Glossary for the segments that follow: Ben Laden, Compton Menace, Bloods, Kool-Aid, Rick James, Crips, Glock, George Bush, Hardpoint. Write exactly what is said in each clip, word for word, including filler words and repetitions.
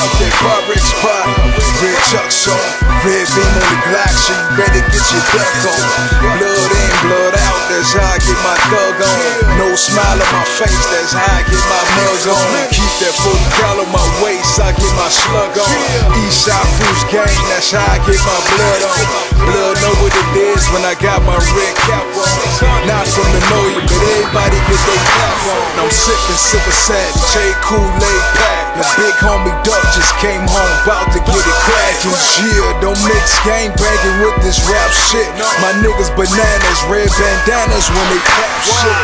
out that bar spot. Red chucks on, red beam on the Glock, so you better get your duck on. Blood in, blood out, that's how I get my thug on. No smile on my face, that's how I get my mug on. Keep that forty cal on my waist, I get my slug on. Eastside Fruits gang, that's how I get my blood on. Blood know what it is when I got my red cap on. Not from the know you, but everybody get their cap on. I'm sippin' sippin' satin, J. Kool-Aid pack. The big homie Duck just came home, bout to get it crackin'. Yeah, don't mix gang bangin' with this rap shit. My niggas bananas, red bandanas when they cap shit.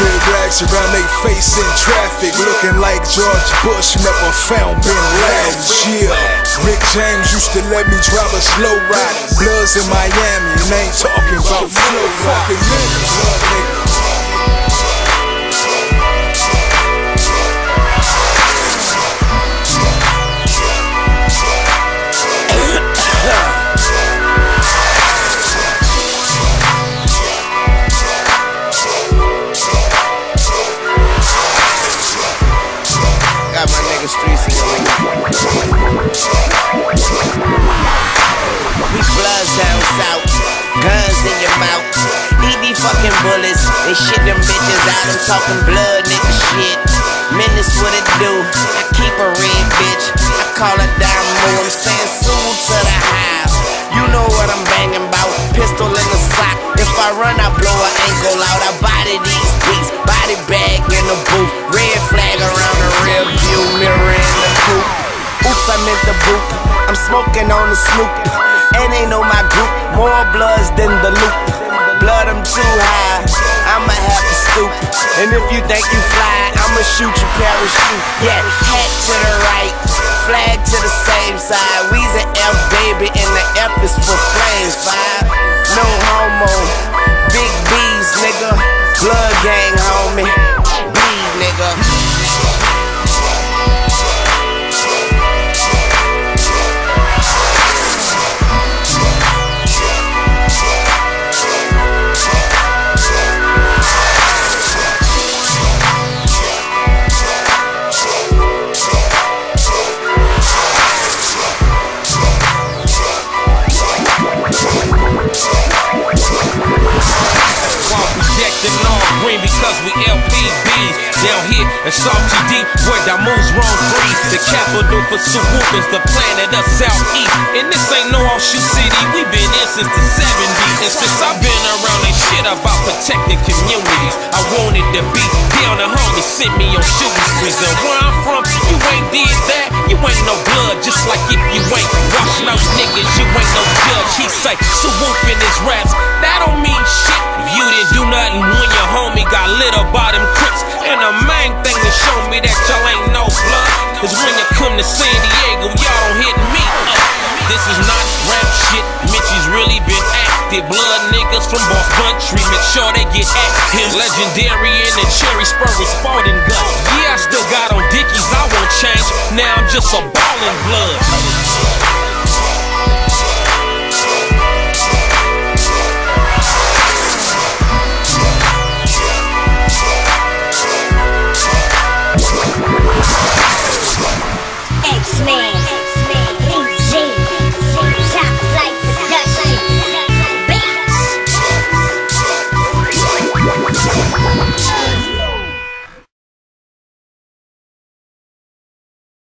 Red rags around they face in traffic, looking like George Bush, never found Ben Laden. Yeah, Rick James used to let me drive a slow ride. Bloods in Miami, and I ain't talking about flow fucking niggas. Bullets and shit them bitches out. I'm talking blood nigga shit. Menace what it do. I keep a red bitch. I call her down more. I'm saying soon to the hive. You know what I'm banging about. Pistol in the sock. If I run, I blow an ankle out. I body these beats. Body bag in the booth. Red flag around the rear view mirror in the coupe. Oops, I'm in the boot. I'm smoking on the snoop. And ain't know my group. More bloods than the loop. Blood, I'm too high, I'ma have to stoop. And if you think you fly, I'ma shoot you parachute. Yeah, hat to the right, flag to the same side. We's an F baby and the F is for flames, five. No homo, big B's nigga, blood gang homie, B nigga. Because we L P Bs down here in Salty D, where the moves roam free. The capital for Soup is the planet of Southeast. And this ain't no offshoot city, we been in since the seventies. And since I've been around, they shit about protecting communities. I wanted to be down the homie, sent me on shooting sprees. And where I'm from, you ain't did that, you ain't no blood. Just like if you ain't washing out niggas, you ain't no judge. He say, Soup in his raps, that don't mean shit. You didn't do nothing when your homie got lit up by them Crips. And the main thing that show me that y'all ain't no blood is when you come to San Diego, y'all don't hit me up. This is not rap shit, Mitchie's really been active. Blood niggas from both country, make sure they get active. Legendary in the cherry spur with Spartan guts. Yeah, I still got on Dickies, I won't change. Now I'm just a ballin' blood.